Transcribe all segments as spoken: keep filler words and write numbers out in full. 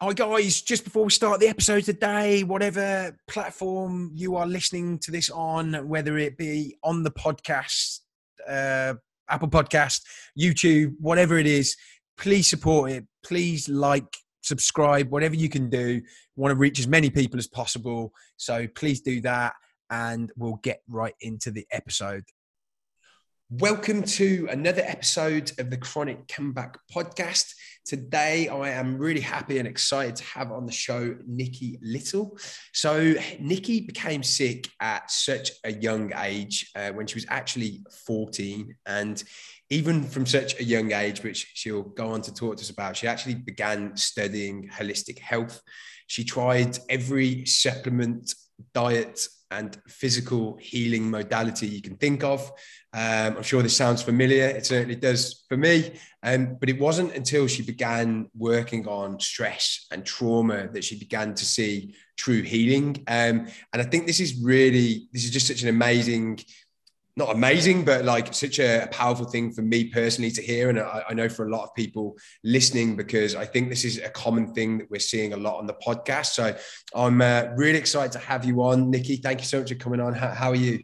Hi guys, just before we start the episode today, whatever platform you are listening to this on, whether it be on the podcast, uh, Apple Podcast, YouTube, whatever it is, please support it. Please like, subscribe, whatever you can do. We want to reach as many people as possible. So please do that and we'll get right into the episode. Welcome to another episode of the Chronic Comeback podcast. Today, I am really happy and excited to have on the show Nikki Little. So Nikki became sick at such a young age uh, when she was actually fourteen. And even from such a young age, which she'll go on to talk to us about, she actually began studying holistic health. She tried every supplement, diet, and physical healing modality you can think of. Um, I'm sure this sounds familiar. It certainly does for me. Um, but it wasn't until she began working on stress and trauma that she began to see true healing. Um, and I think this is really, this is just such an amazing, not amazing, but like such a powerful thing for me personally to hear. And I, I know for a lot of people listening, because I think this is a common thing that we're seeing a lot on the podcast. So I'm uh, really excited to have you on, Nikki. Thank you so much for coming on. How, how are you?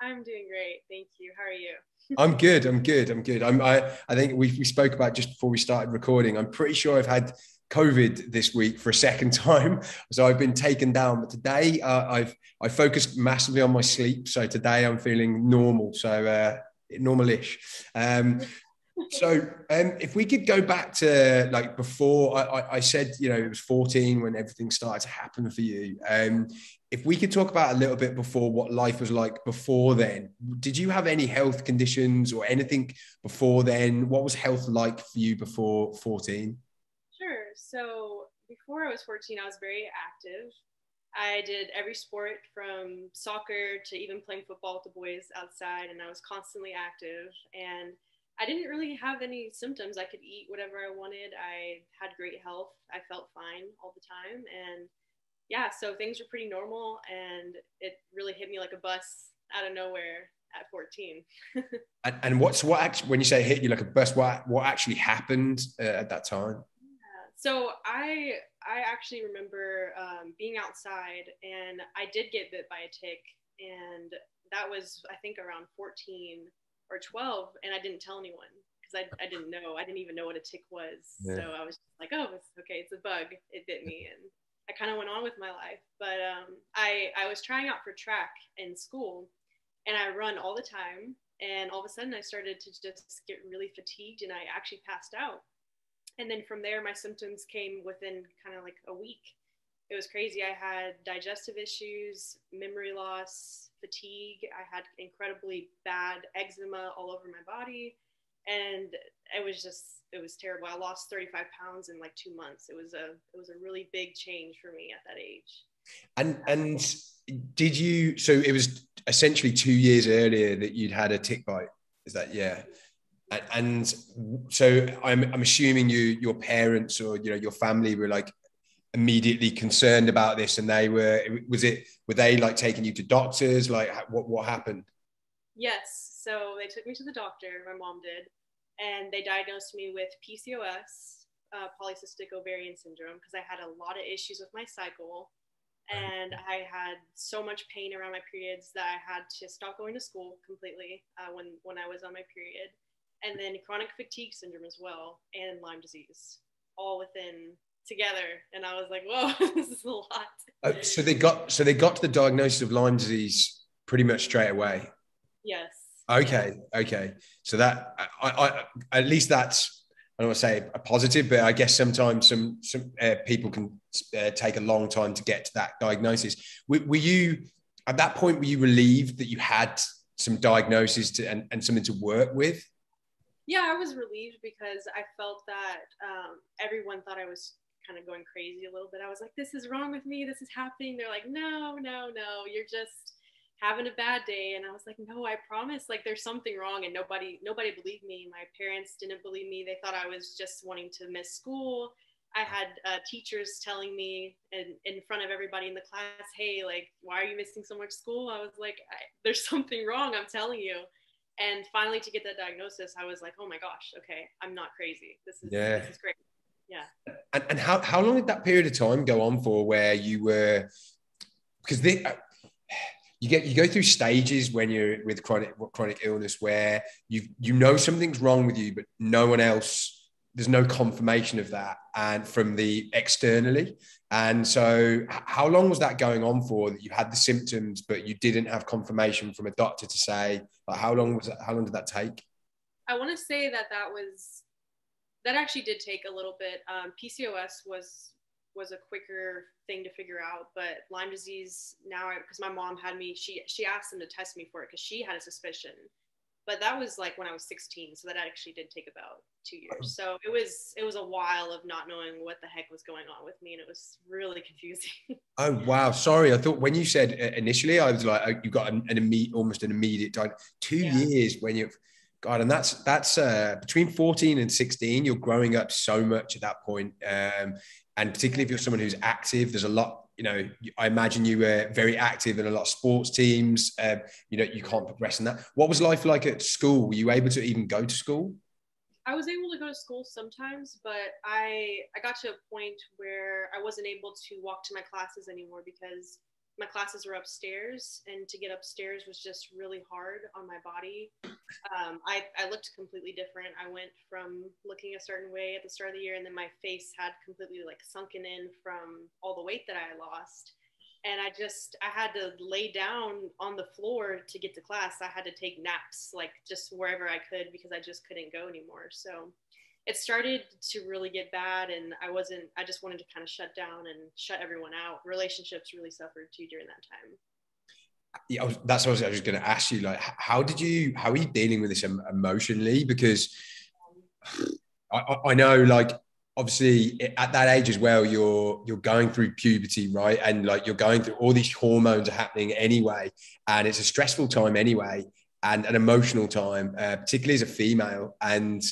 I'm doing great. Thank you. How are you? I'm good. I'm good. I'm good. I'm, I, I think we, we spoke about just before we started recording. I'm pretty sure I've had COVID this week for a second time. So I've been taken down, but today uh, I've, I focused massively on my sleep. So today I'm feeling normal. So uh, normal-ish. Um, so um, if we could go back to like before I, I, I said, you know, it was fourteen when everything started to happen for you. Um, if we could talk about a little bit before what life was like before then, did you have any health conditions or anything before then? What was health like for you before fourteen? So before I was fourteen, I was very active. I did every sport from soccer to even playing football with the boys outside, and I was constantly active. And I didn't really have any symptoms. I could eat whatever I wanted. I had great health. I felt fine all the time. And yeah, so things were pretty normal, and it really hit me like a bus out of nowhere at fourteen. and, and what's what actually, when you say hit you like a bus, what, what actually happened uh, at that time? So I I actually remember um, being outside, and I did get bit by a tick, and that was, I think, around fourteen or twelve, and I didn't tell anyone because I, I didn't know. I didn't even know what a tick was. Yeah. So I was like, oh, it's okay, it's a bug. It bit me, and I kind of went on with my life. But um, I, I was trying out for track in school, and I run all the time, and all of a sudden I started to just get really fatigued, and I actually passed out. And then from there, my symptoms came within kind of like a week. It was crazy. I had digestive issues, memory loss, fatigue. I had incredibly bad eczema all over my body. And it was just, it was terrible. I lost thirty-five pounds in like two months. It was a, it was a really big change for me at that age. And, and did you, so it was essentially two years earlier that you'd had a tick bite. Is that, yeah. And so I'm, I'm assuming you, your parents or, you know, your family were like immediately concerned about this, and they were, was it, were they like taking you to doctors? Like what, what happened? Yes. So they took me to the doctor, my mom did, and they diagnosed me with P C O S, uh, polycystic ovarian syndrome, because I had a lot of issues with my cycle, and I had so much pain around my periods that I had to stop going to school completely uh, when, when I was on my period. And then chronic fatigue syndrome as well, and Lyme disease, all within together. And I was like, whoa, this is a lot. Oh, so they got so they got to the diagnosis of Lyme disease pretty much straight away. Yes. Okay. Okay. So that I, I at least that's, I don't want to say a positive, but I guess sometimes some some uh, people can uh, take a long time to get to that diagnosis. Were, were you at that point? Were you relieved that you had some diagnosis to and, and something to work with? Yeah, I was relieved because I felt that um, everyone thought I was kind of going crazy a little bit. I was like, this is wrong with me. This is happening. They're like, no, no, no. You're just having a bad day. And I was like, no, I promise. Like, there's something wrong. And nobody, nobody believed me. My parents didn't believe me. They thought I was just wanting to miss school. I had uh, teachers telling me in, in front of everybody in the class, hey, like, why are you missing so much school? I was like, I, there's something wrong. I'm telling you. And finally, to get that diagnosis, I was like, oh my gosh, okay, I'm not crazy. This is, yeah. This is great. Yeah. and, and how, how long did that period of time go on for where you were, because they, you get, you go through stages when you're with chronic, chronic illness where you, you know, something's wrong with you, but no one else, there's no confirmation of that. And from the externally. And so how long was that going on for, that you had the symptoms, but you didn't have confirmation from a doctor to say, like, how long was that, how long did that take? I want to say that that was, that actually did take a little bit. Um, P C O S was, was a quicker thing to figure out, but Lyme disease now, because my mom had me, she, she asked them to test me for it because she had a suspicion, but that was like when I was sixteen. So that actually did take about two years. So it was, it was a while of not knowing what the heck was going on with me. And it was really confusing. Oh, wow. Sorry. I thought when you said initially, I was like, oh, you got an, an immediate, almost an immediate time, two yeah. years when you've, God, and that's, that's uh, between fourteen and sixteen, you're growing up so much at that point. Um, and particularly if you're someone who's active, there's a lot, you know, I imagine you were very active in a lot of sports teams. Uh, you know, you can't progress in that. What was life like at school? Were you able to even go to school? I was able to go to school sometimes, but I, I got to a point where I wasn't able to walk to my classes anymore because my classes were upstairs, and to get upstairs was just really hard on my body. Um, I, I looked completely different. I went from looking a certain way at the start of the year, and then my face had completely like sunken in from all the weight that I lost. And I just, I had to lay down on the floor to get to class. I had to take naps, like just wherever I could, because I just couldn't go anymore. So it started to really get bad, and I wasn't, I just wanted to kind of shut down and shut everyone out. Relationships really suffered too during that time. Yeah, I was, that's what I was, I was going to ask you. Like, how did you, how are you dealing with this emotionally? Because I, I know, like, obviously at that age as well, you're, you're going through puberty, right? And like, you're going through all these hormones are happening anyway, and it's a stressful time anyway, and an emotional time, uh, particularly as a female. And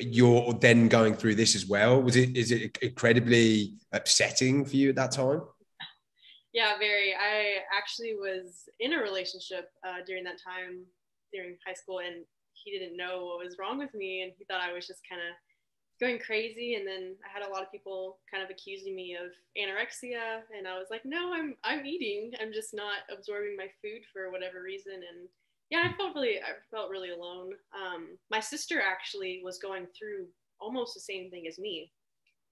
you're then going through this as well. Was it, is it incredibly upsetting for you at that time? Yeah, very. I actually was in a relationship uh, during that time, during high school, and he didn't know what was wrong with me, and he thought I was just kind of going crazy. And then I had a lot of people kind of accusing me of anorexia, and I was like, no, I'm I'm eating. I'm just not absorbing my food for whatever reason. And yeah, I felt really, I felt really alone. Um, my sister actually was going through almost the same thing as me,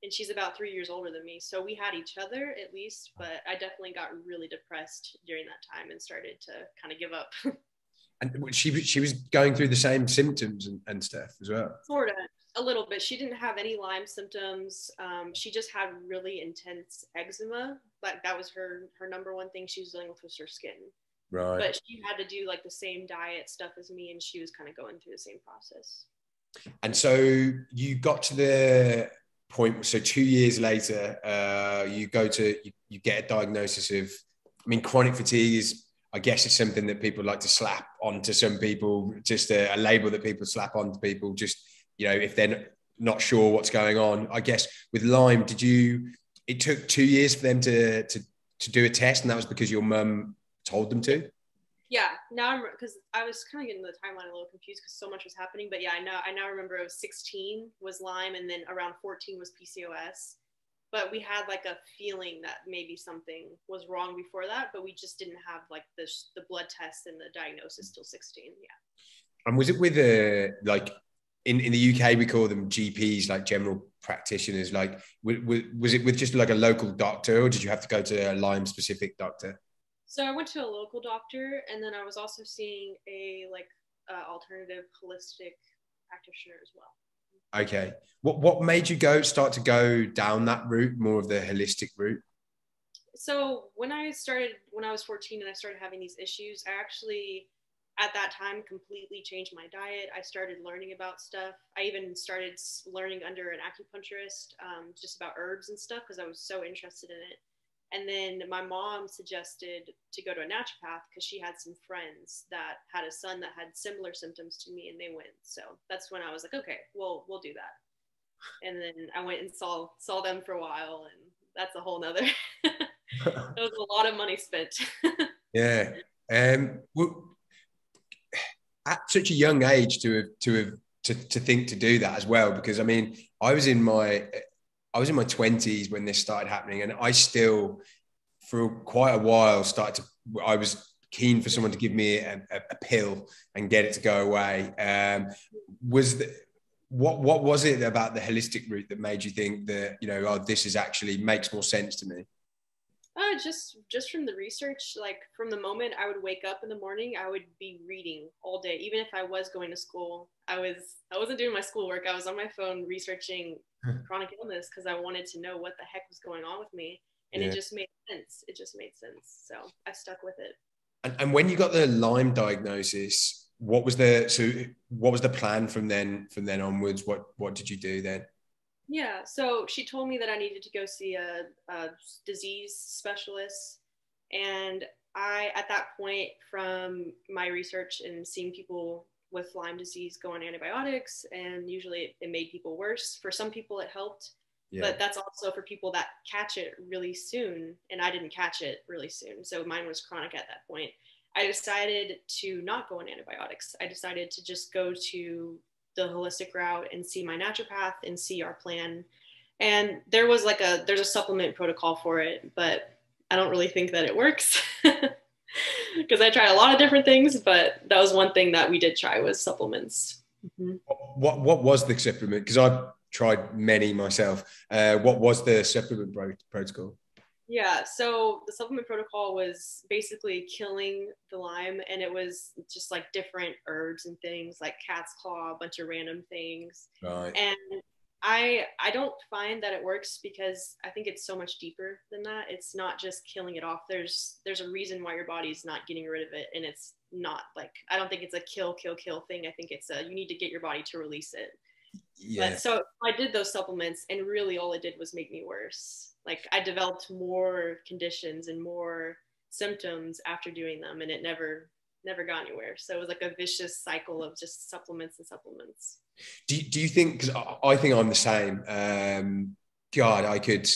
and she's about three years older than me. So we had each other at least, but I definitely got really depressed during that time and started to kind of give up. And she, she was going through the same symptoms and, and stuff as well. Sort of, a little bit. She didn't have any Lyme symptoms. Um, she just had really intense eczema. Like, that was her, her number one thing she was dealing with, was her skin. Right. But she had to do like the same diet stuff as me, and she was kind of going through the same process. And so you got to the point, so two years later, uh, you go to, you, you get a diagnosis of, I mean, chronic fatigue is, I guess it's something that people like to slap onto some people, just a, a label that people slap onto people, just, you know, if they're not sure what's going on. I guess with Lyme, did you, it took two years for them to, to, to do a test, and that was because your mum told them to? Yeah, now I'm, because I was kind of getting the timeline a little confused because so much was happening. But yeah, I know, I now remember it was sixteen was Lyme, and then around fourteen was P C O S. But we had like a feeling that maybe something was wrong before that, but we just didn't have like the the blood test and the diagnosis till sixteen. Yeah. And was it with a, like in in the U K we call them G Ps, like general practitioners? Like, was, was it with just like a local doctor, or did you have to go to a Lyme specific doctor? So I went to a local doctor, and then I was also seeing a like uh, alternative holistic practitioner as well. Okay. What what made you go start to go down that route, more of the holistic route? So when I started, when I was fourteen and I started having these issues, I actually at that time completely changed my diet. I started learning about stuff. I even started learning under an acupuncturist, um, just about herbs and stuff, because I was so interested in it. And then my mom suggested to go to a naturopath because she had some friends that had a son that had similar symptoms to me, and they went. So that's when I was like, okay, well, we'll do that. And then I went and saw saw them for a while, and that's a whole nother. That was a lot of money spent. Yeah. Um, well, at such a young age to have, to have to to think to do that as well, because I mean, I was in my I was in my twenties when this started happening, and I still, for quite a while, started to, I was keen for someone to give me a, a, a pill and get it to go away. Um, was the, what what was it about the holistic route that made you think that, you know, oh, this is actually makes more sense to me? Uh, just just from the research, like from the moment I would wake up in the morning, I would be reading all day. Even if I was going to school, I was I wasn't doing my schoolwork. I was on my phone researching chronic illness because I wanted to know what the heck was going on with me, and yeah. it just made sense. It just made sense, so I stuck with it. And, and when you got the Lyme diagnosis, what was the so what was the plan from then from then onwards? What what did you do then? Yeah, so she told me that I needed to go see a, a disease specialist, and I, at that point, from my research and seeing people with Lyme disease go on antibiotics, and usually it, it made people worse. For some people it helped, yeah. but that's also for people that catch it really soon, and I didn't catch it really soon, so mine was chronic at that point. I decided to not go on antibiotics. I decided to just go to the holistic route and see my naturopath and see our plan. And there was like a, there's a supplement protocol for it, but I don't really think that it works because I tried a lot of different things, but that was one thing that we did try was supplements. Mm-hmm. What, what was the supplement? Because I've tried many myself. Uh, what was the supplement pro- protocol? Yeah, so the supplement protocol was basically killing the Lyme, and it was just like different herbs and things like cat's claw, a bunch of random things. Right. And I I don't find that it works because I think it's so much deeper than that. It's not just killing it off. There's there's a reason why your body's not getting rid of it, and it's not like, I don't think it's a kill, kill, kill thing. I think it's a, you need to get your body to release it. Yeah. But so I did those supplements, and really all it did was make me worse. Like I developed more conditions and more symptoms after doing them, and it never, never got anywhere. So it was like a vicious cycle of just supplements and supplements. Do you, do you think, because I, I think I'm the same. Um, God, I could,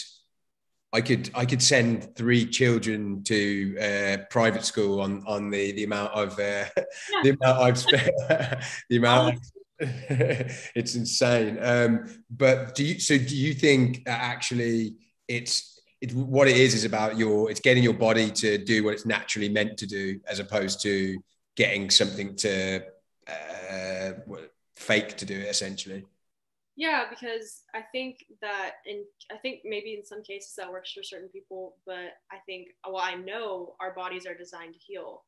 I could, I could send three children to uh, private school on on the the amount of uh, yeah. the amount I've spent, the amount. It's insane. Um, but do you, so do you think that actually it's, it, what it is, is about your, it's getting your body to do what it's naturally meant to do, as opposed to getting something to uh, fake to do it essentially? Yeah, because I think that, and I think maybe in some cases that works for certain people, but I think, well, I know our bodies are designed to heal,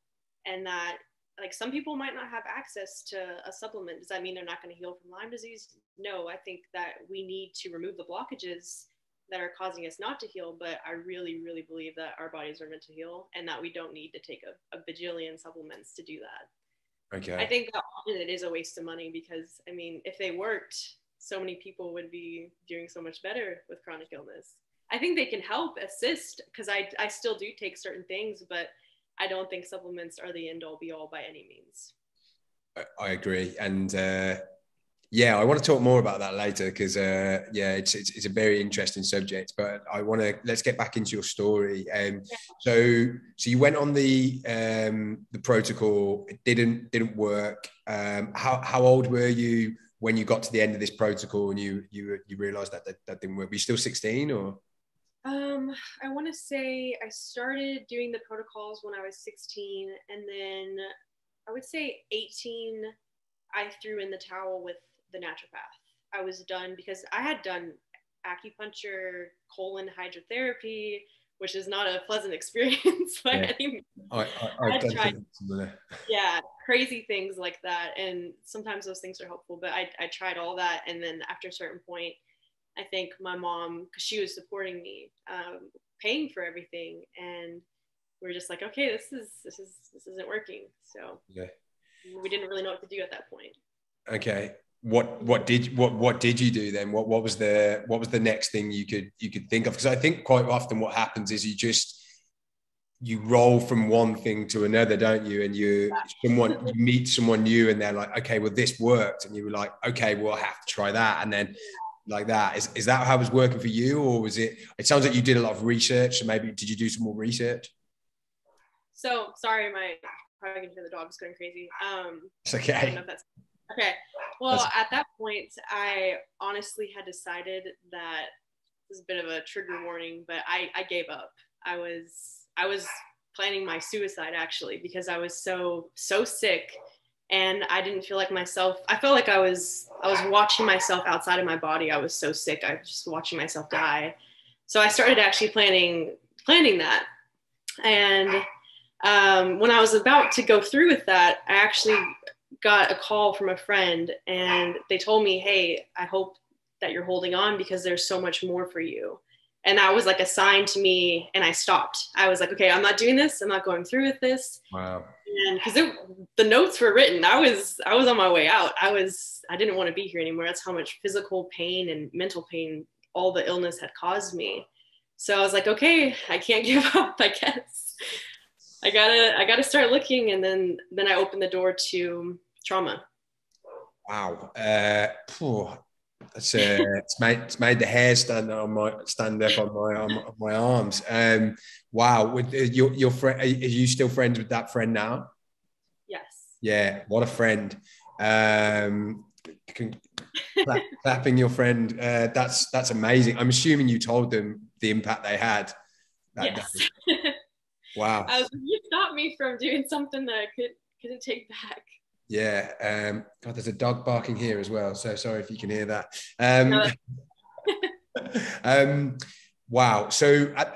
and that like some people might not have access to a supplement. Does that mean they're not going to heal from Lyme disease? No, I think that we need to remove the blockages that are causing us not to heal, but I really, really believe that our bodies are meant to heal, and that we don't need to take a, a bajillion supplements to do that. Okay. I think that often it is a waste of money because, I mean, if they worked, so many people would be doing so much better with chronic illness. I think they can help assist because I, I still do take certain things, but I don't think supplements are the end all be all by any means. I agree. And uh, yeah, I want to talk more about that later because uh, yeah, it's, it's, it's a very interesting subject, but I want to, let's get back into your story. Um, yeah. So, so you went on the, um, the protocol, it didn't, didn't work. Um, how, how old were you when you got to the end of this protocol and you, you, you realized that, that that didn't work? Were you still sixteen or? Um, I want to say I started doing the protocols when I was sixteen, and then I would say eighteen, I threw in the towel with the naturopath. I was done because I had done acupuncture, colon hydrotherapy, which is not a pleasant experience by yeah. any I, I, I've tried, yeah, crazy things like that, and sometimes those things are helpful, but I, I tried all that, and then after a certain point, I think my mom, because she was supporting me, um, paying for everything, and we were just like, okay, this is this is this isn't working. So okay. we didn't really know what to do at that point. Okay, what what did what what did you do then? What what was the what was the next thing you could you could think of? Because I think quite often what happens is you just you roll from one thing to another, don't you? And you someone you meet someone new, and they're like, okay, well this worked, and you were like, okay, well I have to try that, and then. Like that is is that how it was working for you, or was it it sounds like you did a lot of research, so maybe did you do some more research? So sorry, my probably can hear the dogs going crazy. Um it's okay. I don't know if that's, okay well that's, at that point I honestly had decided that this is a bit of a trigger warning, but I, I gave up. I was, I was planning my suicide actually, because I was so, so sick and I didn't feel like myself. I felt like I was, I was watching myself outside of my body. I was so sick. I was just watching myself die. So I started actually planning, planning that. And um, when I was about to go through with that, I actually got a call from a friend and they told me, hey, I hope that you're holding on because there's so much more for you. And that was like a sign to me. And I stopped. I was like, okay, I'm not doing this. I'm not going through with this. Wow. And because the notes were written, I was, I was on my way out. I was, I didn't want to be here anymore. That's how much physical pain and mental pain, all the illness had caused me. So I was like, okay, I can't give up, I guess. I gotta, I gotta start looking. And then, then I opened the door to trauma. Wow. Uh, phew. It's, uh, it's made it's made the hair stand on my stand up on my on, on my arms. Um, wow, with uh, your your friend, are you still friends with that friend now? Yes. Yeah, what a friend. Um, can, clap, clapping your friend. Uh, that's that's amazing. I'm assuming you told them the impact they had. That yes. Day. Wow. Uh, you stopped me from doing something that I could couldn't take back. Yeah, um, God, there's a dog barking here as well. So sorry if you can hear that. Um, um, wow. So I,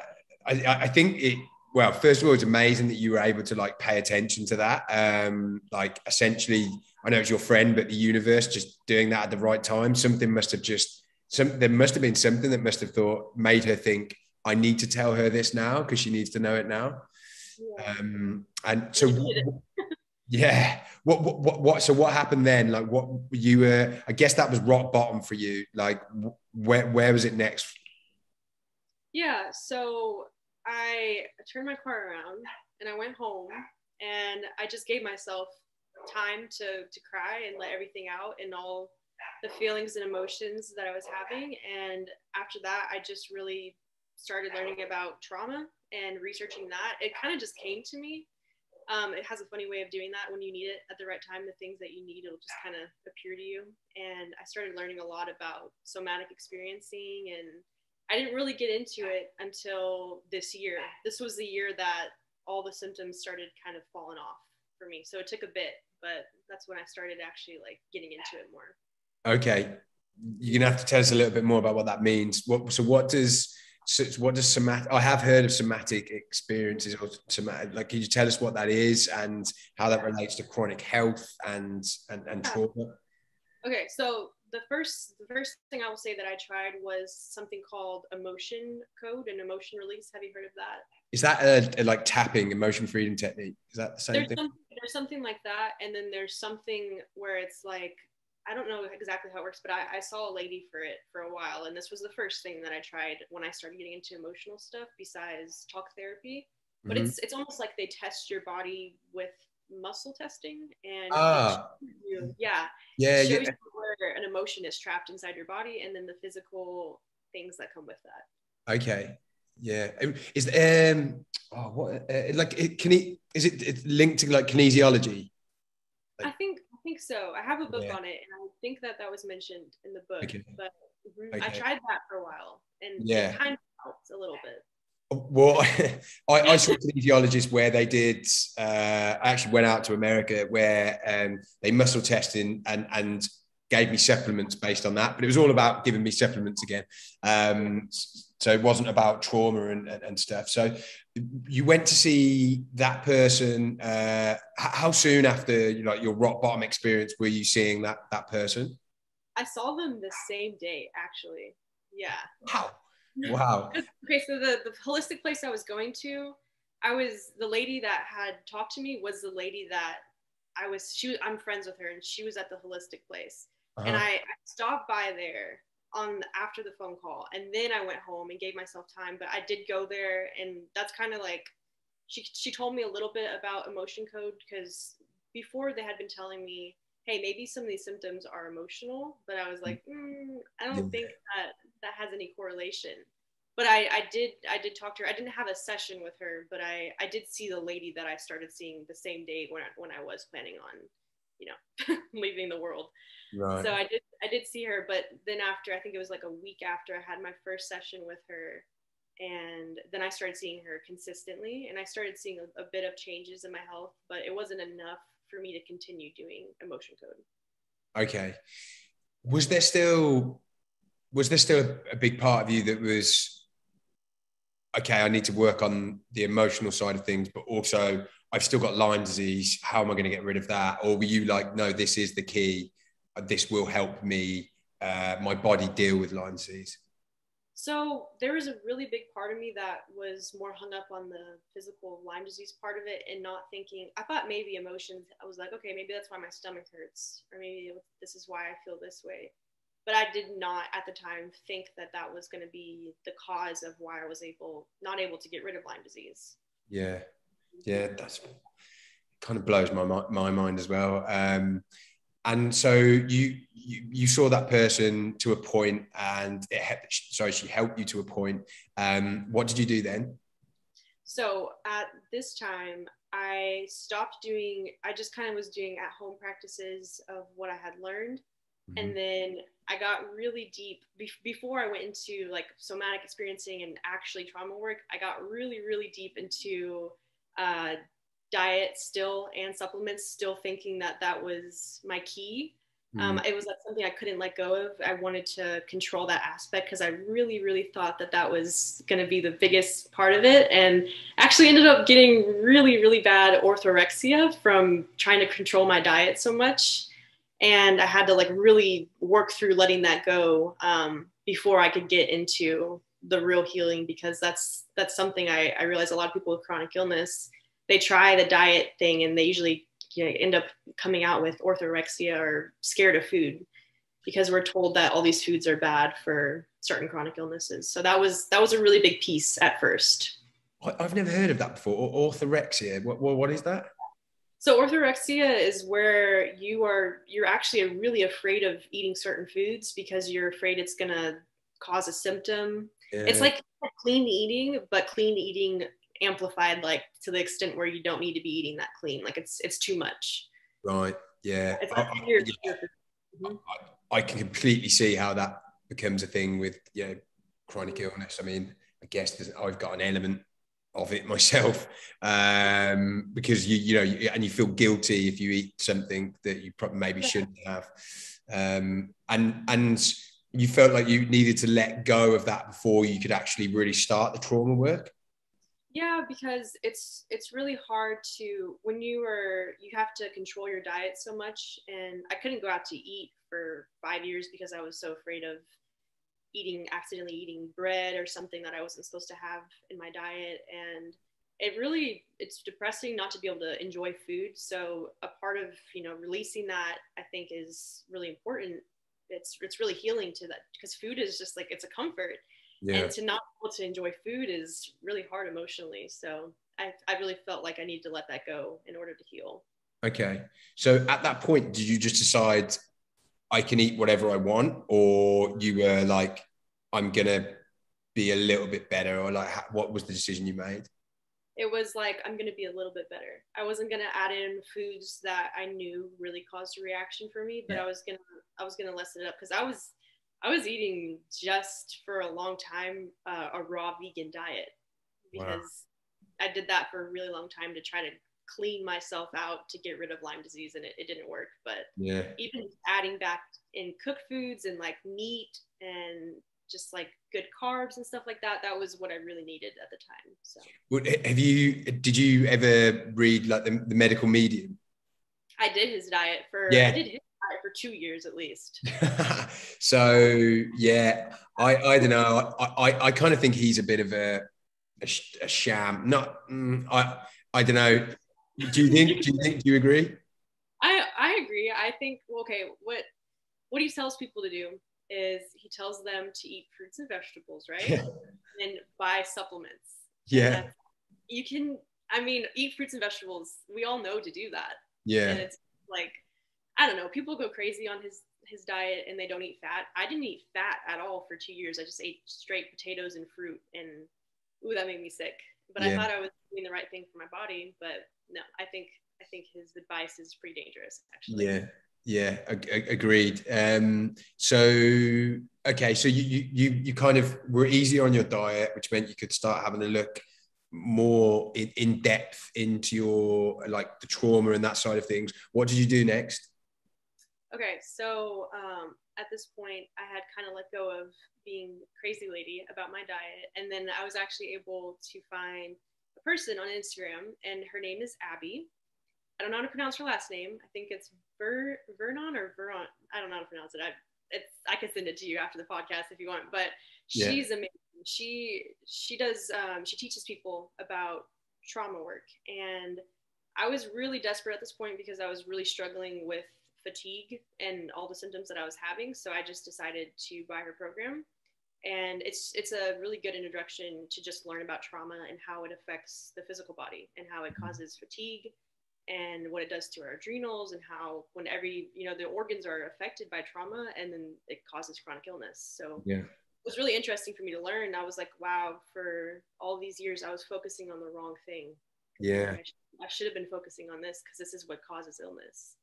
I, I think it, well, first of all, it's amazing that you were able to like pay attention to that. Um, like essentially, I know it's your friend, but the universe just doing that at the right time. Something must have just, some, there must have been something that must have thought, made her think, I need to tell her this now because she needs to know it now. Yeah. Um, and so... Yeah. What, what, what, what, so what happened then? Like what you were, I guess that was rock bottom for you. Like where, where was it next? Yeah. So I turned my car around and I went home and I just gave myself time to, to cry and let everything out and all the feelings and emotions that I was having. And after that, I just really started learning about trauma and researching that. It kind of just came to me. Um, it has a funny way of doing that. When you need it at the right time, the things that you need, it'll just kind of appear to you. And I started learning a lot about somatic experiencing, and I didn't really get into it until this year. This was the year that all the symptoms started kind of falling off for me. So it took a bit, but that's when I started actually like getting into it more. Okay. You're going to have to tell us a little bit more about what that means. What, so what does... So what does somatic, I have heard of somatic experiences or somatic, like, can you tell us what that is and how that relates to chronic health and, and, and yeah. trauma? Okay. So the first, the first thing I will say that I tried was something called emotion code and emotion release. Have you heard of that? Is that a, a like tapping emotion freedom technique? Is that the same there's thing? Some, there's something like that. And then there's something where it's like, I don't know exactly how it works, but I, I saw a lady for it for a while. And this was the first thing that I tried when I started getting into emotional stuff besides talk therapy. But mm-hmm. it's it's almost like they test your body with muscle testing. And ah. you, yeah, yeah, it shows yeah. you where an emotion is trapped inside your body and then the physical things that come with that. Okay. Yeah. Is um oh, what uh, like it, can it, is it it's linked to like kinesiology? Like, I think I think so. I have a book yeah. on it, and I think that that was mentioned in the book. Okay. But okay. I tried that for a while, and yeah. it kind of helped a little bit. Well, I, I saw kinesiologists where they did. Uh, I actually went out to America where um, they muscle testing and and gave me supplements based on that. But it was all about giving me supplements again. Um, so it wasn't about trauma and, and, and stuff. So you went to see that person. Uh, how soon after you know, your rock bottom experience were you seeing that, that person? I saw them the same day, actually. Yeah. Wow. Wow. Okay. So the, the holistic place I was going to, I was, the lady that had talked to me was the lady that I was, she I'm friends with her and she was at the holistic place. Uh-huh. And I, I stopped by there on the, after the phone call, and then I went home and gave myself time. But I did go there, and that's kind of like she she told me a little bit about emotion code, because before they had been telling me, hey, maybe some of these symptoms are emotional, but I was like, mm, I don't think that that has any correlation. But I I did I did talk to her. I didn't have a session with her, but I I did see the lady that I started seeing the same day when I, when I was planning on you know, leaving the world. Right. So I did, I did see her, but then after, I think it was like a week after I had my first session with her, and then I started seeing her consistently, and I started seeing a, a bit of changes in my health, but it wasn't enough for me to continue doing emotion code. Okay. Was there still, was there still a big part of you that was, okay, I need to work on the emotional side of things, but also I've still got Lyme disease. How am I going to get rid of that? Or were you like, no, this is the key. This will help me, uh, my body deal with Lyme disease. So there was a really big part of me that was more hung up on the physical Lyme disease part of it and not thinking, I thought maybe emotions, I was like, okay, maybe that's why my stomach hurts, or maybe this is why I feel this way. But I did not at the time think that that was going to be the cause of why I was able, not able to get rid of Lyme disease. Yeah. Yeah. That's kind of blows my, my mind as well. Um, And so you, you you saw that person to a point, and it sorry she helped you to a point. Um, what did you do then? So at this time, I stopped doing. I just kind of was doing at home practices of what I had learned, mm-hmm. and then I got really deep be- before I went into like somatic experiencing and actually trauma work. I got really really deep into. Uh, diet still and supplements, still thinking that that was my key. Um, mm. It was like something I couldn't let go of. I wanted to control that aspect because I really, really thought that that was going to be the biggest part of it, and actually ended up getting really, really bad orthorexia from trying to control my diet so much. And I had to like really work through letting that go um, before I could get into the real healing, because that's, that's something I, I realize a lot of people with chronic illness, they try the diet thing and they usually you know, end up coming out with orthorexia or scared of food, because we're told that all these foods are bad for certain chronic illnesses. So that was, that was a really big piece at first. I've never heard of that before. Orthorexia. What, what, what is that? So orthorexia is where you are, you're actually really afraid of eating certain foods because you're afraid it's going to cause a symptom. Yeah. It's like clean eating, but clean eating amplified, like to the extent where you don't need to be eating that clean, like it's it's too much. Right. Yeah, it's I, I, yeah. Mm-hmm. I, I can completely see how that becomes a thing with you know chronic illness. I mean, I guess I've got an element of it myself, um because you you know you, and you feel guilty if you eat something that you probably maybe yeah. shouldn't have, um and and you felt like you needed to let go of that before you could actually really start the trauma work. Yeah, because it's it's really hard to, when you are, you have to control your diet so much, and I couldn't go out to eat for five years because I was so afraid of eating, accidentally eating bread or something that I wasn't supposed to have in my diet, and it really, it's depressing not to be able to enjoy food, so a part of, you know, releasing that, I think is really important. It's, it's really healing to that, because food is just like, it's a comfort. Yeah. And to not be able to enjoy food is really hard emotionally. So I, I really felt like I needed to let that go in order to heal. Okay. So at that point, did you just decide I can eat whatever I want, or you were like, I'm going to be a little bit better, or like, what was the decision you made? It was like, I'm going to be a little bit better. I wasn't going to add in foods that I knew really caused a reaction for me, but yeah. I was going to, I was going to lessen it up, because I was, I was eating just for a long time, uh, a raw vegan diet, because wow. I did that for a really long time to try to clean myself out to get rid of Lyme disease, and it, it didn't work. But yeah. even adding back in cooked foods and like meat and just like good carbs and stuff like that, that was what I really needed at the time. So well, have you, did you ever read like the, the Medical Medium? I did his diet for, yeah. I did his for two years at least. So yeah, I I don't know. I I, I kind of think he's a bit of a a, a sham. Not mm, I I don't know. Do you think? do you think? Do you agree? I I agree. I think okay. What what he tells people to do is he tells them to eat fruits and vegetables, right? Yeah. And buy supplements. Yeah. You can. I mean, eat fruits and vegetables. We all know to do that. Yeah. And it's like. I don't know, people go crazy on his his diet and they don't eat fat. I didn't eat fat at all for two years. I just ate straight potatoes and fruit, and ooh, that made me sick. But yeah. I thought I was doing the right thing for my body, but no, I think I think his advice is pretty dangerous, actually. Yeah, yeah, ag- ag- agreed. Um, so, okay, so you, you you you kind of were easier on your diet, which meant you could start having a look more in, in depth into your, like, the trauma and that side of things. What did you do next? Okay, so um, at this point, I had kind of let go of being crazy lady about my diet, and then I was actually able to find a person on Instagram, and her name is Abby. I don't know how to pronounce her last name. I think it's Ver Vernon or Veron. I don't know how to pronounce it. I it's I can send it to you after the podcast if you want. But she's yeah. amazing. She she does um, she teaches people about trauma work, and I was really desperate at this point because I was really struggling with fatigue and all the symptoms that I was having. So I just decided to buy her program. And it's it's a really good introduction to just learn about trauma and how it affects the physical body and how it causes fatigue and what it does to our adrenals and how when every, you know, the organs are affected by trauma and then it causes chronic illness. So yeah. It was really interesting for me to learn. I was like, wow, for all these years, I was focusing on the wrong thing. Yeah. I should, I should have been focusing on this because this is what causes illness.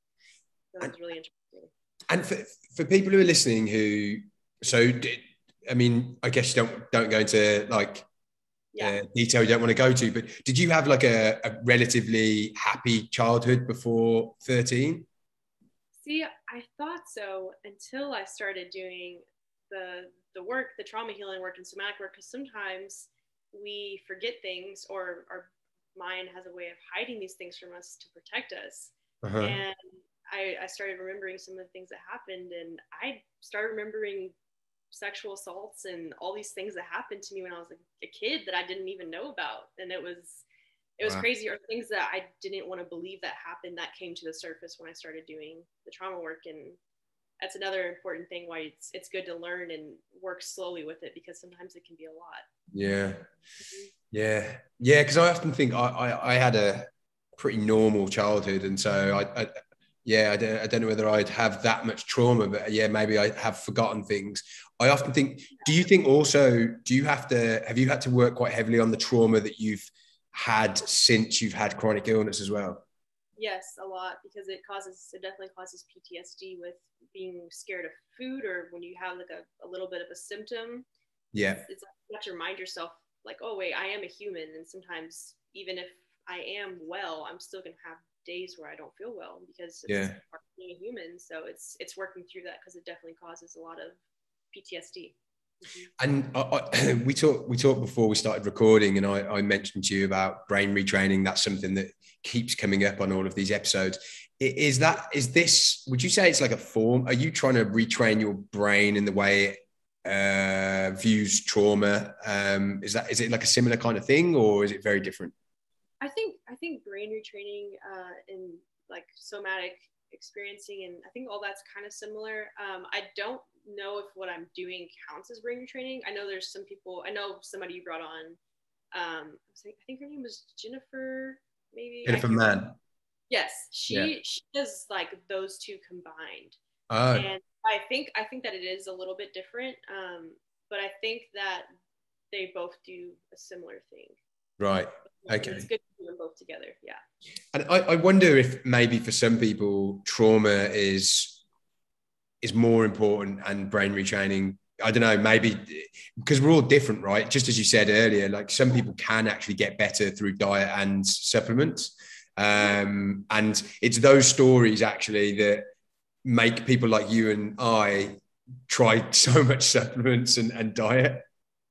So that was really interesting. And for, for people who are listening who, so did, I mean, I guess you don't don't go into like yeah. uh, detail you don't want to go to, but did you have like a, a relatively happy childhood before thirteen? See, I thought so until I started doing the the work, the trauma healing work and somatic work, because sometimes we forget things or our mind has a way of hiding these things from us to protect us. Uh-huh. And I, I started remembering some of the things that happened, and I started remembering sexual assaults and all these things that happened to me when I was a, a kid that I didn't even know about, and it was it was wow. crazy, or things that I didn't want to believe that happened that came to the surface when I started doing the trauma work. And that's another important thing why it's it's good to learn and work slowly with it, because sometimes it can be a lot. Yeah, mm-hmm. yeah, yeah. Because I often think I, I I had a pretty normal childhood, and so I. I Yeah, I don't, I don't know whether I'd have that much trauma, but yeah, maybe I have forgotten things. I often think, do you think also, do you have to, have you had to work quite heavily on the trauma that you've had since you've had chronic illness as well? Yes, a lot, because it causes, it definitely causes P T S D with being scared of food, or when you have like a, a little bit of a symptom. Yeah. It's, it's like you have to remind yourself like, oh wait, I am a human. And sometimes even if I am well, I'm still going to have days where I don't feel well, because it's yeah. part of being a human. So it's it's working through that, because it definitely causes a lot of P T S D. Mm-hmm. And I, I, we talked we talked before we started recording, and I, I mentioned to you about brain retraining. That's something that keeps coming up on all of these episodes. Is that is this? Would you say it's like a form? Are you trying to retrain your brain in the way it uh, views trauma? Um, is that is it like a similar kind of thing, or is it very different? I think I think brain retraining uh, and like somatic experiencing, and I think all that's kind of similar. Um, I don't know if what I'm doing counts as brain retraining. I know there's some people, I know somebody you brought on, um, I think her name was Jennifer, maybe? Jennifer Mann. Yes, she, yeah. she does like those two combined. Oh. And I think, I think that it is a little bit different, um, but I think that they both do a similar thing. Right. Okay. It's good to do them both together. Yeah. And I, I wonder if maybe for some people trauma is is more important and brain retraining. I don't know, maybe because we're all different, right? Just as you said earlier, like some people can actually get better through diet and supplements. Um, and it's those stories actually that make people like you and I try so much supplements and, and diet.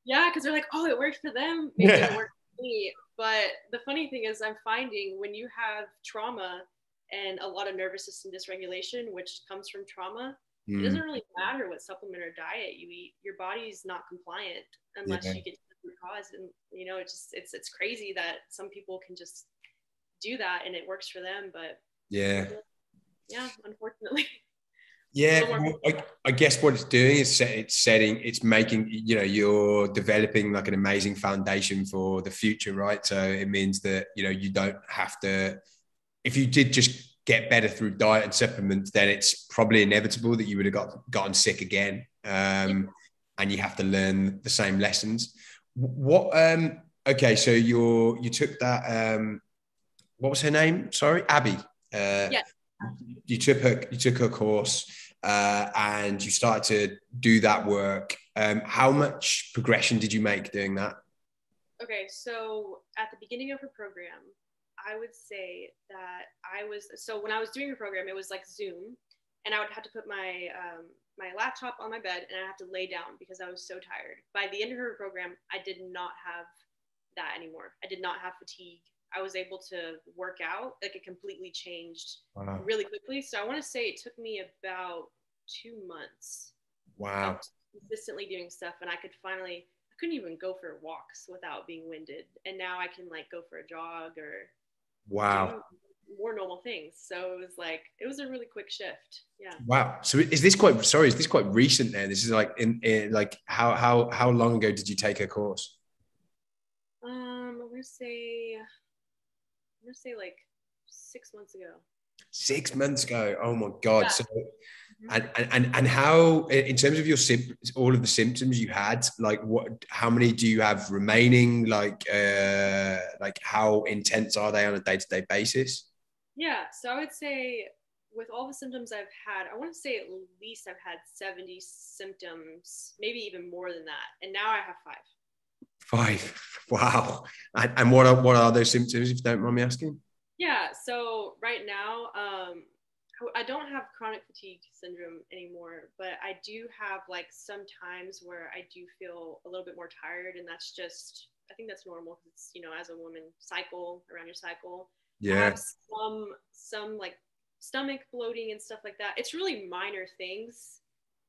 Yeah, because they're like, oh, it worked for them. Maybe yeah. it worked for me. But the funny thing is, I'm finding when you have trauma and a lot of nervous system dysregulation, which comes from trauma, mm. it doesn't really matter what supplement or diet you eat. Your body's not compliant unless yeah. you get to the root cause. And, you know, it's just, it's, it's crazy that some people can just do that and it works for them. But yeah, yeah, unfortunately. Yeah, well, I, I guess what it's doing is set, it's setting, it's making, you know, you're developing like an amazing foundation for the future, right? So it means that, you know, you don't have to, if you did just get better through diet and supplements, then it's probably inevitable that you would have got gotten sick again. Um, and you have to learn the same lessons. What, um, okay, so you're, you took that um, what was her name? Sorry, Abby. Uh, yeah. You took her, you took her course uh, and you started to do that work. Um, how much progression did you make doing that? Okay, so at the beginning of her program, I would say that I was, so when I was doing her program, it was like Zoom, and I would have to put my um, my laptop on my bed and I have to lay down because I was so tired. By the end of her program, I did not have that anymore. I did not have fatigue. I was able to work out. Like, it completely changed wow. really quickly. So I want to say it took me about two months. Wow. Consistently doing stuff. And I could finally, I couldn't even go for walks without being winded. And now I can like go for a jog or wow. more normal things. So it was like, it was a really quick shift. Yeah. Wow. So is this quite, sorry, is this quite recent then? This is like in, in like how, how, how long ago did you take her course? Um, I'm going to say... I'm going to say like six months ago. Six months ago. Oh my God. Yeah. So, and, and, and how, in terms of your symptoms, all of the symptoms you had, like what, how many do you have remaining? Like, uh, like how intense are they on a day-to-day basis? Yeah. So I would say with all the symptoms I've had, I want to say at least I've had seventy symptoms, maybe even more than that. And now I have five. Five. Wow. And, and what are what are those symptoms, if you don't mind me asking? Yeah. So right now, um, I don't have chronic fatigue syndrome anymore, but I do have like some times where I do feel a little bit more tired, and that's just, I think that's normal. It's, you know, as a woman, cycle around your cycle. Yeah. I have some some like stomach bloating and stuff like that. It's really minor things,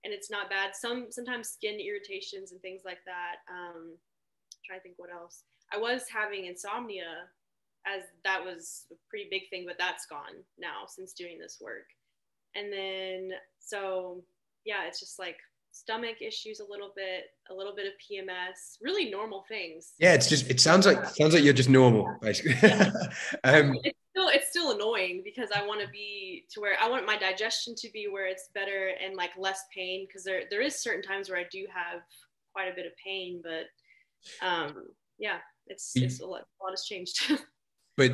and it's not bad. Some sometimes skin irritations and things like that. Um, I think what else I was having insomnia, as that was a pretty big thing, but that's gone now since doing this work. And then so yeah, it's just like stomach issues, a little bit a little bit of P M S, really normal things. Yeah, it's just, it sounds like it sounds like you're just normal basically. Yeah. um it's still it's still annoying because I want to be to where I want my digestion to be where it's better and like less pain, because there there is certain times where I do have quite a bit of pain, but um yeah, it's it's a lot, a lot has changed. But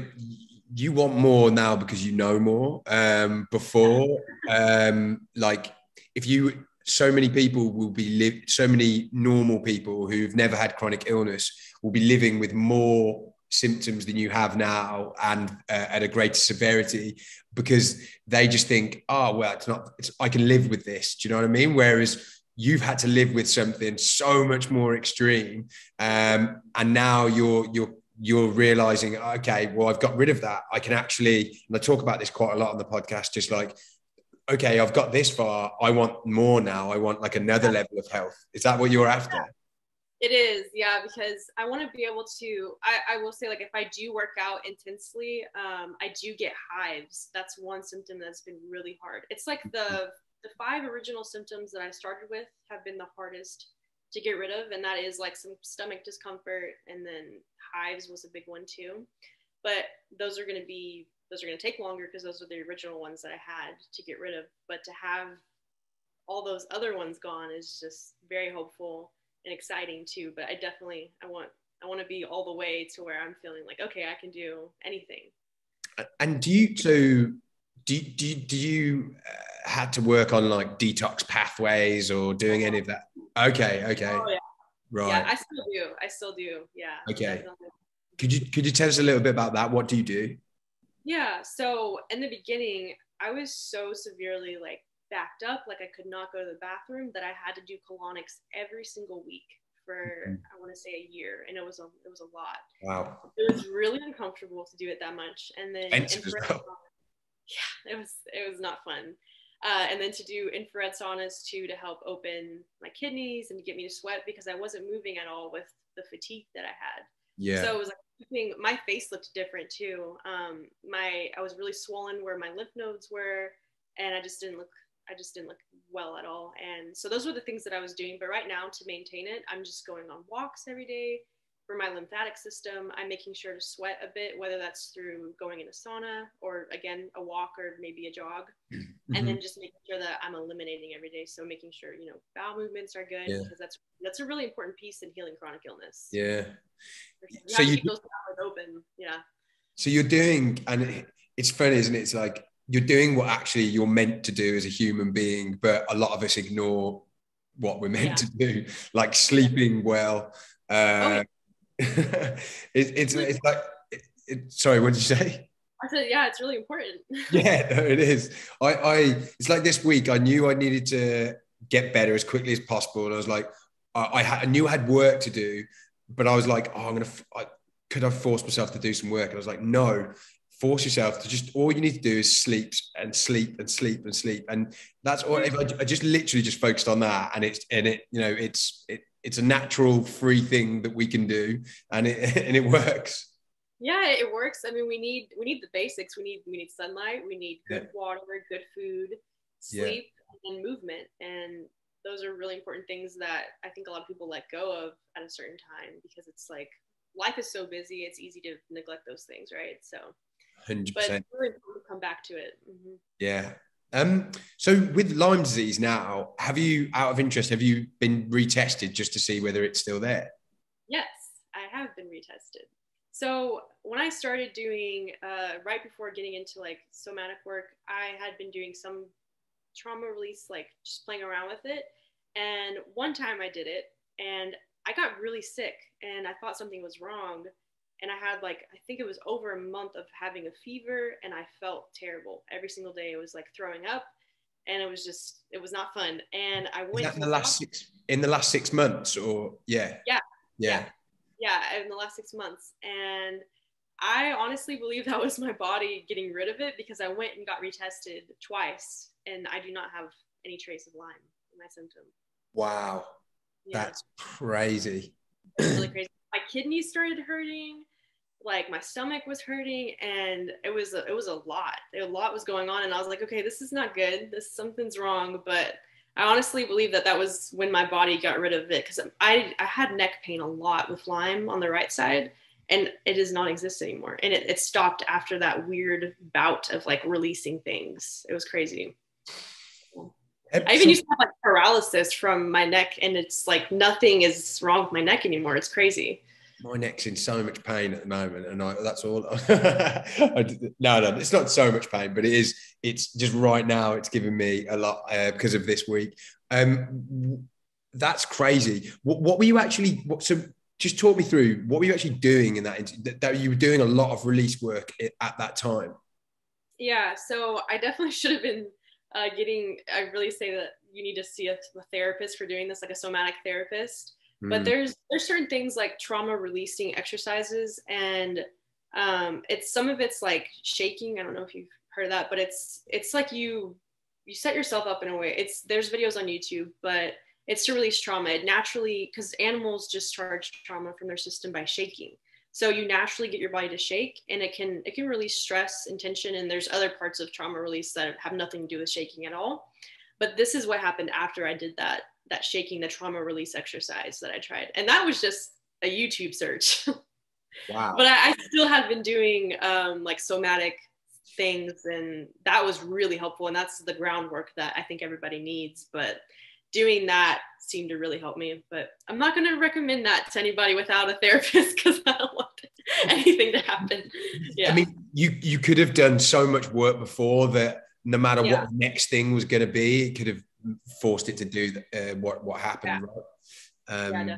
you want more now because you know more. Um before um like if you so many people will be live so many normal people who've never had chronic illness will be living with more symptoms than you have now, and uh, at a greater severity, because they just think, oh well, it's not it's, I can live with this. Do you know what I mean? Whereas you've had to live with something so much more extreme, um, and now you're you're you're realizing, okay, well, I've got rid of that. I can actually, and I talk about this quite a lot on the podcast, just like, okay, I've got this far. I want more now. I want like another level of health. Is that what you're after? Yeah, it is, yeah, because I want to be able to. I, I will say, like, if I do work out intensely, um, I do get hives. That's one symptom that's been really hard. It's like the The five original symptoms that I started with have been the hardest to get rid of, and that is like some stomach discomfort, and then hives was a big one too. But those are going to be those are going to take longer because those are the original ones that I had to get rid of. But to have all those other ones gone is just very hopeful and exciting too. But I definitely I want I want to be all the way to where I'm feeling like, okay, I can do anything. And do you so do do do you uh... had to work on like detox pathways or doing any of that? Okay. Okay. Oh, yeah. Right. Yeah, I still do. I still do. Yeah. Okay. Definitely. Could you, could you tell us a little bit about that? What do you do? Yeah. So in the beginning, I was so severely like backed up. Like I could not go to the bathroom that I had to do colonics every single week for, mm-hmm. I want to say a year. And it was, a, it was a lot. Wow. It was really uncomfortable to do it that much. And then, and well. yeah, it was, it was not fun. Uh, and then to do infrared saunas too, to help open my kidneys and to get me to sweat, because I wasn't moving at all with the fatigue that I had. Yeah. So it was like, my face looked different too. Um, my, I was really swollen where my lymph nodes were, and I just didn't look, I just didn't look well at all. And so those were the things that I was doing. But right now, to maintain it, I'm just going on walks every day for my lymphatic system. I'm making sure to sweat a bit, whether that's through going in a sauna or again, a walk or maybe a jog. Mm-hmm. And then just making sure that I'm eliminating every day. So making sure, you know, bowel movements are good, yeah. because that's, that's a really important piece in healing chronic illness. Yeah. You so you keep those bowels open. Yeah. So you're doing, and it's funny, isn't it? It's like you're doing what actually you're meant to do as a human being, but a lot of us ignore what we're meant yeah. to do, like sleeping well. Uh, oh. it, it's it's like, it, it, sorry, what did you say? I said, yeah, it's really important. Yeah, no, it is. I, I, it's like this week, I knew I needed to get better as quickly as possible. And I was like, I, I, had, I knew I had work to do, but I was like, oh, I'm going to, could I force myself to do some work? And I was like, no, force yourself to just, all you need to do is sleep and sleep and sleep and sleep. And that's all. If I, I just literally just focused on that. And it's, and it, you know, it's, it, it's a natural free thing that we can do. And it, and it works. Yeah, it works. I mean, we need, we need the basics. We need, we need sunlight. We need good yeah. water, good food, sleep, yeah. and movement. And those are really important things that I think a lot of people let go of at a certain time, because it's like, life is so busy. It's easy to neglect those things. Right. So, one hundred percent. But we're going to come back to it. Mm-hmm. Yeah. Um, so with Lyme disease now, have you, out of interest, have you been retested just to see whether it's still there? Yes, I have been retested. So when I started doing, uh, right before getting into like somatic work, I had been doing some trauma release, like just playing around with it. And one time I did it and I got really sick and I thought something was wrong. And I had like, I think it was over a month of having a fever, and I felt terrible every single day. It was like throwing up, and it was just, it was not fun. And I went in the last six, in the last six months or yeah. Yeah. Yeah. yeah. Yeah, in the last six months. And I honestly believe that was my body getting rid of it, because I went and got retested twice and I do not have any trace of Lyme in my symptom. Wow. Yeah. That's crazy. That's really crazy. My kidneys started hurting, like my stomach was hurting, and it was a, it was a lot. A lot was going on, and I was like, okay, this is not good. This something's wrong, but I honestly believe that that was when my body got rid of it, because I, I had neck pain a lot with Lyme on the right side, and it does not exist anymore. And it, it stopped after that weird bout of like releasing things. It was crazy. I even used to have like paralysis from my neck, and it's like nothing is wrong with my neck anymore. It's crazy. My neck's in so much pain at the moment, and I, that's all. I, no, no, it's not so much pain, but it is. It's just right now. It's giving me a lot uh, because of this week. Um, that's crazy. What, what were you actually? What, so, just talk me through. What were you actually doing in that? That, that you were doing a lot of release work at, at that time. Yeah. So I definitely should have been uh, getting. I really say that you need to see a, a therapist for doing this, like a somatic therapist. But there's there's certain things like trauma releasing exercises, and um, it's some of it's like shaking. I don't know if you've heard of that, but it's it's like you you set yourself up in a way. It's there's videos on YouTube, but it's to release trauma. It naturally, because animals discharge trauma from their system by shaking. So you naturally get your body to shake, and it can it can release stress and tension. And there's other parts of trauma release that have nothing to do with shaking at all. But this is what happened after I did that. that shaking, the trauma release exercise that I tried. And that was just a YouTube search. Wow. But I, I still have been doing um, like somatic things, and that was really helpful. And that's the groundwork that I think everybody needs, but doing that seemed to really help me. But I'm not going to recommend that to anybody without a therapist, because I don't want anything to happen. Yeah. I mean, you, you could have done so much work before that no matter yeah. what the next thing was going to be, it could have forced it to do uh, what what happened. Yeah. Right? Um, yeah,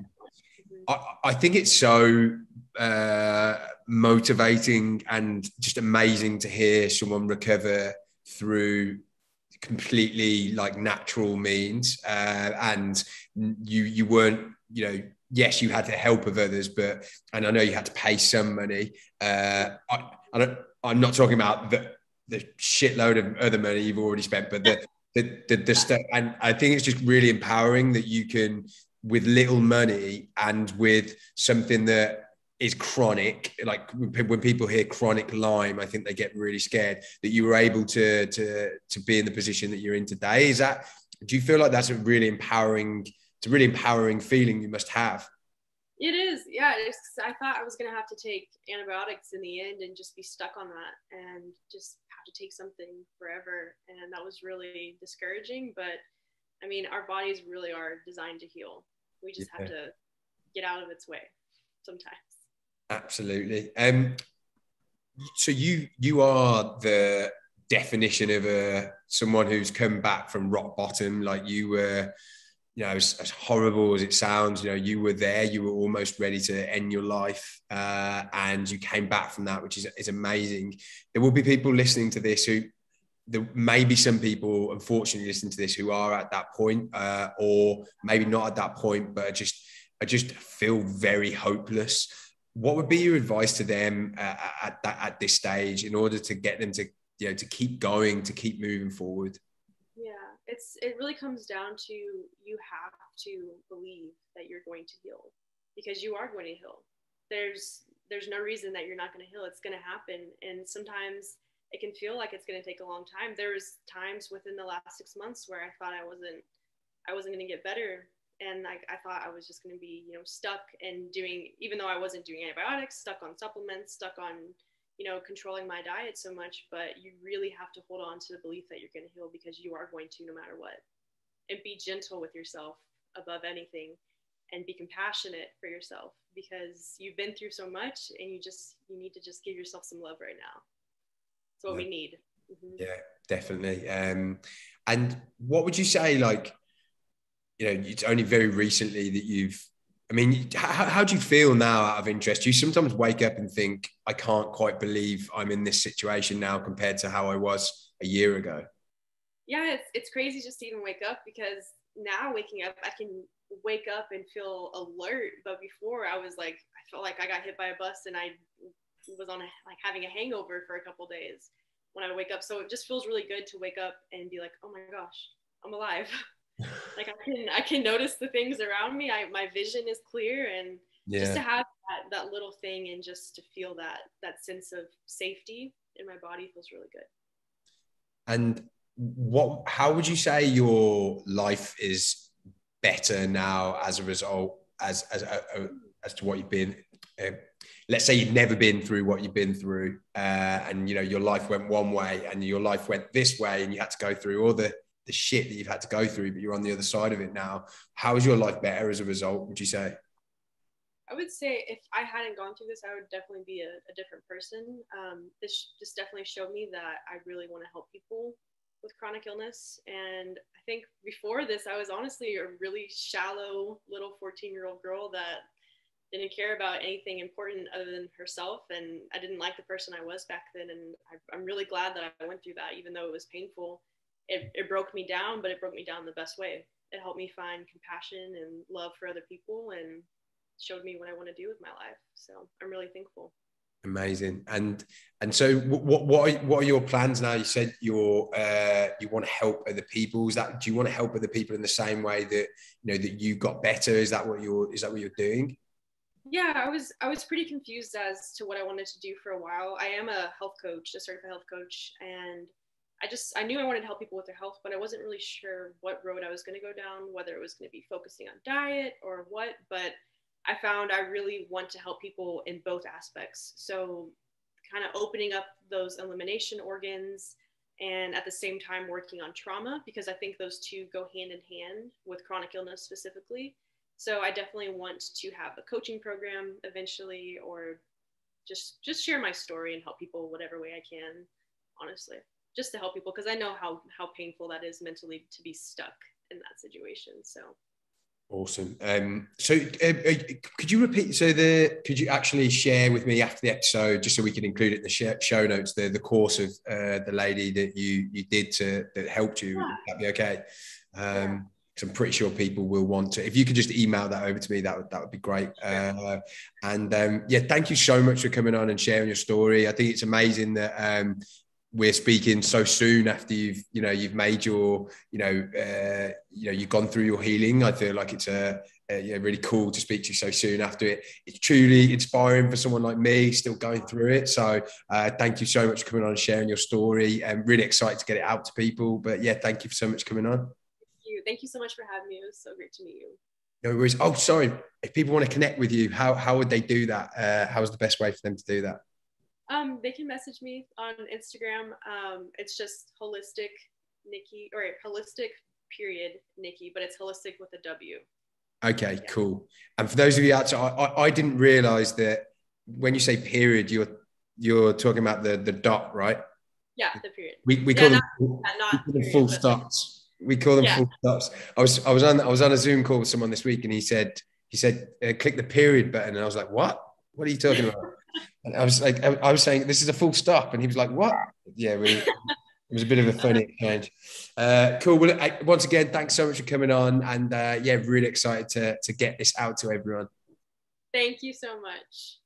I, I think it's so uh, motivating and just amazing to hear someone recover through completely like natural means. Uh, and you you weren't, you know, yes, you had the help of others, but and I know you had to pay some money. Uh, I, I don't. I'm not talking about the the shitload of other money you've already spent, but the The, the, the stuff, and I think it's just really empowering that you can, with little money and with something that is chronic, like when people hear chronic Lyme, I think they get really scared, that you were able to to to be in the position that you're in today. Is that, do you feel like that's a really empowering, it's a really empowering feeling you must have? It is, yeah. It's, I thought I was going to have to take antibiotics in the end and just be stuck on that and just have to take something forever. And that was really discouraging. But I mean, our bodies really are designed to heal. We just yeah. have to get out of its way sometimes. Absolutely. Um, so you you are the definition of a someone who's come back from rock bottom. Like, you were, you know, as, as horrible as it sounds, you know, you were there, you were almost ready to end your life, uh, and you came back from that, which is is amazing. There will be people listening to this who, there may be some people, unfortunately, listening to this who are at that point, uh, or maybe not at that point, but I just, I just feel very hopeless. What would be your advice to them uh, at that, at this stage, in order to get them to, you know, to keep going, to keep moving forward? Yeah, it's, it really comes down to, you have to believe that you're going to heal, because you are going to heal. There's, there's no reason that you're not going to heal. It's going to happen. And sometimes it can feel like it's going to take a long time. There was times within the last six months where I thought I wasn't, I wasn't going to get better. And I, I thought I was just going to be, you know, stuck and doing, even though I wasn't doing antibiotics, stuck on supplements, stuck on, you know, controlling my diet so much. But you really have to hold on to the belief that you're going to heal, because you are going to, no matter what. And be gentle with yourself above anything, and be compassionate for yourself, because you've been through so much, and you just, you need to just give yourself some love right now. It's what yeah. we need. Mm-hmm. Yeah, definitely. Um, and what would you say, like, you know, it's only very recently that you've, I mean, how, how do you feel now, out of interest? Do you sometimes wake up and think, I can't quite believe I'm in this situation now compared to how I was a year ago? Yeah, it's, it's crazy just to even wake up, because now waking up, I can wake up and feel alert. But before, I was like, I felt like I got hit by a bus, and I was on a, like having a hangover for a couple of days when I wake up. So it just feels really good to wake up and be like, oh my gosh, I'm alive. Like, I can, I can notice the things around me. I, my vision is clear. And yeah. just to have that, that little thing, and just to feel that, that sense of safety in my body feels really good. And what, how would you say your life is better now as a result, as, as, a, a, as to what you've been, uh, let's say you've never been through what you've been through, uh, and, you know, your life went one way and your life went this way, and you had to go through all the, the shit that you've had to go through, but you're on the other side of it now. How is your life better as a result, would you say? I would say if I hadn't gone through this, I would definitely be a, a different person. Um, this just definitely showed me that I really want to help people with chronic illness. And I think before this, I was honestly a really shallow little fourteen-year-old girl that didn't care about anything important other than herself. And I didn't like the person I was back then. And I, I'm really glad that I went through that, even though it was painful. It, it broke me down, but it broke me down the best way. It helped me find compassion and love for other people, and showed me what I want to do with my life. So I'm really thankful. Amazing. And and so what what are, what are your plans now? You said you're uh, you want to help other people. Is that, do you want to help other people in the same way that, you know, that you got better? Is that what you're is that what you're doing? Yeah, I was I was pretty confused as to what I wanted to do for a while. I am a health coach, a certified health coach, and I just, I knew I wanted to help people with their health, but I wasn't really sure what road I was going to go down, whether it was going to be focusing on diet or what. But I found I really want to help people in both aspects. So kind of opening up those elimination organs, and at the same time working on trauma, because I think those two go hand in hand with chronic illness specifically. So I definitely want to have a coaching program eventually, or just, just share my story and help people whatever way I can, honestly. Just to help people, because I know how how painful that is mentally to be stuck in that situation. So awesome. Um, so uh, could you repeat? So the could you actually share with me after the episode, just so we can include it in the show notes, the the course of uh, the lady that you you did to that helped you? Yeah. Would that be okay? Um, yeah. I'm pretty sure people will want to. If you could just email that over to me, that would that would be great. Uh, and um, yeah, thank you so much for coming on and sharing your story. I think it's amazing that. Um, We're speaking so soon after you've, you know, you've made your, you know, uh, you know, you've gone through your healing. I feel like it's a, a you know, really cool to speak to you so soon after it. It's truly inspiring for someone like me still going through it. So uh, thank you so much for coming on and sharing your story. I'm really excited to get it out to people. But yeah, thank you so much for coming on. Thank you. Thank you so much for having me. It was so great to meet you. No worries. Oh, sorry. If people want to connect with you, how how would they do that? Uh, how is the best way for them to do that? Um, they can message me on Instagram. Um, it's just holistic Nikki, or holistic period Nikki, but it's holistic with a W. Okay, yeah. Cool. And for those of you out there, I, I, I didn't realize that when you say period, you're you're talking about the the dot, right? Yeah, the period. We we yeah, call not, them not we call period, full stops. We call them yeah. full stops. I was I was on I was on a Zoom call with someone this week, and he said he said uh, click the period button, and I was like, what? What are you talking about? And I was like, I, I was saying this is a full stop, and he was like, what? Yeah, really. It was a bit of a funny exchange. Uh, cool. Well, I, once again, thanks so much for coming on, and uh, yeah, really excited to to get this out to everyone. Thank you so much.